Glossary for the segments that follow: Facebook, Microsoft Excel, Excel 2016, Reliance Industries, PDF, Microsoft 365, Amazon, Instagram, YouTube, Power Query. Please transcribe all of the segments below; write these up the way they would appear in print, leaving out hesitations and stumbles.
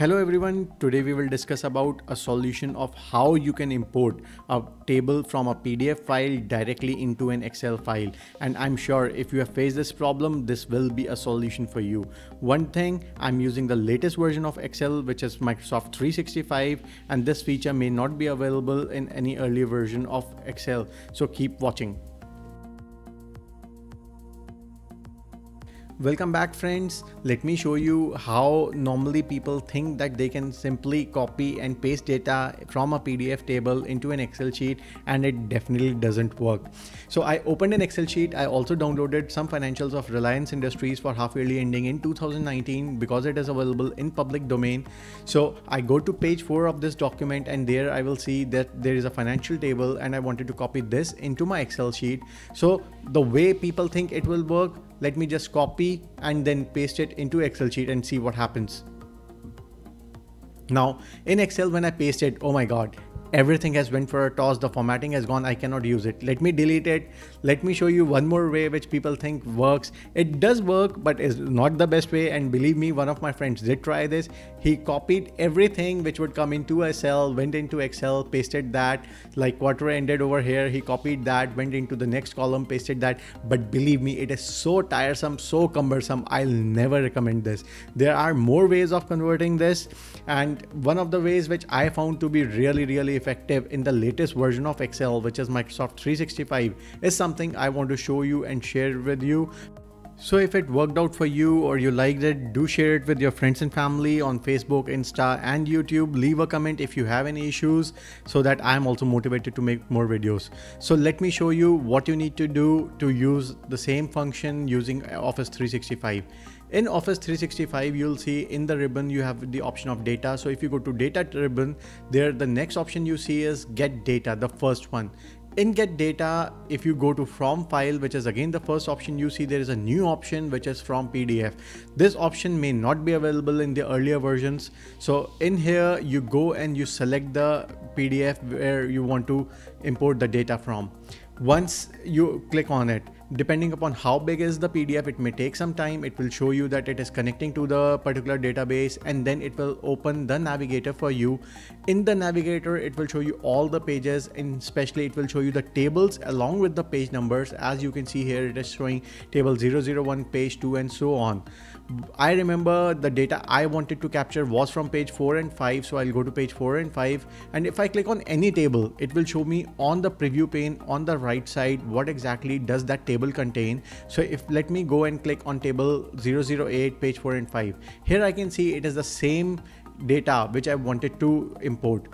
Hello everyone, today we will discuss about a solution of how you can import a table from a PDF file directly into an Excel file. And I'm sure if you have faced this problem, this will be a solution for you. One thing, I'm using the latest version of Excel, which is Microsoft 365, and this feature may not be available in any earlier version of Excel. So keep watching. Welcome back friends. Let me show you how normally people think that they can simply copy and paste data from a PDF table into an Excel sheet, and it definitely doesn't work. So I opened an Excel sheet. I also downloaded some financials of Reliance Industries for half yearly ending in 2019 because it is available in public domain. So I go to page 4 of this document, and there I will see that there is a financial table, and I wanted to copy this into my Excel sheet. So the way people think it will work, let me just copy and then paste it into Excel sheet and see what happens. Now in Excel, when I paste it, oh my God, everything has went for a toss. The formatting has gone. I cannot use it. Let me delete it. Let me show you one more way which people think works. It does work, but is not the best way. And believe me, one of my friends did try this. He copied everything which would come into a cell, went into Excel, pasted that, like quarter ended over here. He copied that, went into the next column, pasted that. But believe me, it is so tiresome, so cumbersome. I'll never recommend this. There are more ways of converting this. And one of the ways which I found to be really effective in the latest version of Excel, which is Microsoft 365, is something I want to show you and share with you. So if it worked out for you or you liked it, do share it with your friends and family on Facebook, Insta and YouTube. Leave a comment if you have any issues so that I'm also motivated to make more videos. So let me show you what you need to do to use the same function using Office 365. In Office 365, you'll see in the ribbon, you have the option of data. So if you go to data ribbon there, the next option you see is get data, the first one. In get data, if you go to from file, which is again the first option you see, there is a new option which is from PDF. This option may not be available in the earlier versions. So in here you go and you select the PDF where you want to import the data from. Once you click on it, depending upon how big is the PDF, it may take some time. It will show you that it is connecting to the particular database, and then it will open the navigator for you. In the navigator, it will show you all the pages, and especially it will show you the tables along with the page numbers. As you can see here, it is showing table 001, page 2 and so on. I remember the data I wanted to capture was from page 4 and 5. So I'll go to page 4 and 5. And if I click on any table, it will show me on the preview pane on the right side what exactly does that table contain. So if let me go and click on table 008, page 4 and 5. Here I can see it is the same data which I wanted to import.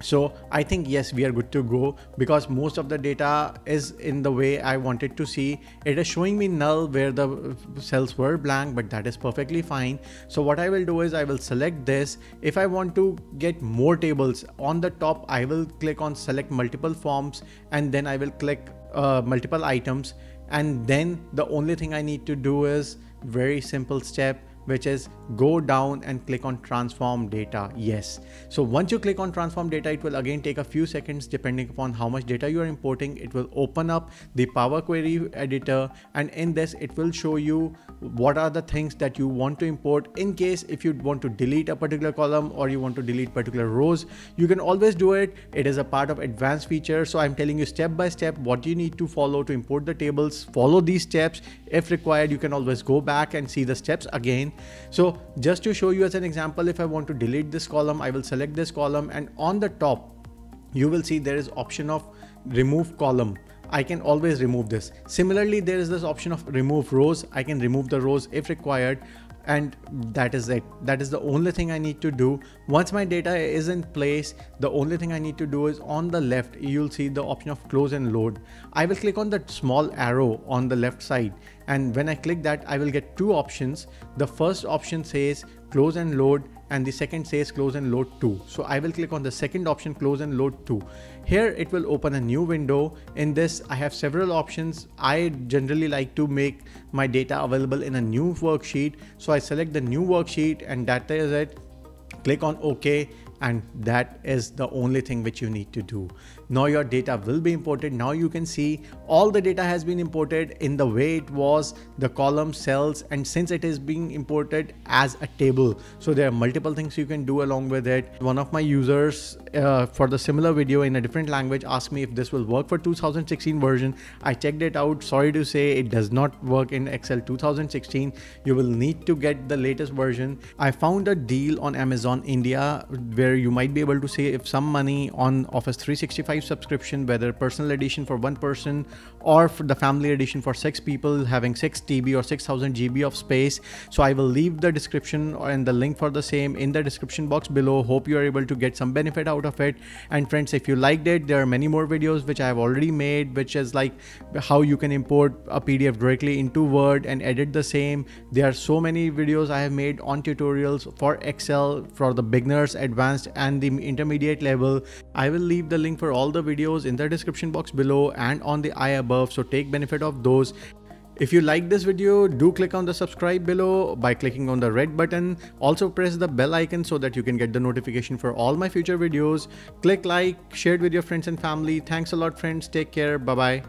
So I think yes, we are good to go because most of the data is in the way I wanted to see. It is showing me null where the cells were blank, but that is perfectly fine. So what I will do is I will select this. If I want to get more tables on the top, I will click on select multiple forms, and then I will click multiple items. And then the only thing I need to do is very simple step, which is go down and click on transform data. Yes. So once you click on transform data, it will again take a few seconds depending upon how much data you are importing. It will open up the Power Query editor, and in this it will show you what are the things that you want to import. In case if you want to delete a particular column or you want to delete particular rows, you can always do it. It is a part of advanced feature. So I'm telling you step by step what you need to follow to import the tables. Follow these steps. If required, you can always go back and see the steps again. So just to show you as an example, if I want to delete this column, I will select this column, and on the top you will see there is option of remove column. I can always remove this. Similarly, there is this option of remove rows. I can remove the rows if required. And that is it. That is the only thing I need to do. Once my data is in place, the only thing I need to do is on the left, you'll see the option of close and load. I will click on that small arrow on the left side. And when I click that, I will get two options. The first option says close and load, and the second says close and load to. So I will click on the second option, close and load to. Here it will open a new window. In this, I have several options. I generally like to make my data available in a new worksheet. So I select the new worksheet, and that is it. Click on OK. And that is the only thing which you need to do. Now your data will be imported. Now you can see all the data has been imported in the way it was, the column, cells, and since it is being imported as a table. So there are multiple things you can do along with it. One of my users for the similar video in a different language asked me if this will work for 2016 version. I checked it out. Sorry to say it does not work in Excel 2016. You will need to get the latest version. I found a deal on Amazon India where you might be able to save some money on Office 365 subscription, whether personal edition for one person or for the family edition for 6 people, having 6 TB or 6000 GB of space. So I will leave the description and the link for the same in the description box below. Hope you are able to get some benefit out of it. And friends, if you liked it, there are many more videos which I have already made, which is like how you can import a PDF directly into Word and edit the same. There are so many videos I have made on tutorials for Excel for the beginners, advanced, and the intermediate level. I will leave the link for all the videos in the description box below and on the I above, so take benefit of those. If you like this video, do click on the subscribe below by clicking on the red button. Also press the bell icon so that you can get the notification for all my future videos. Click like, share it with your friends and family. Thanks a lot friends, take care, bye bye.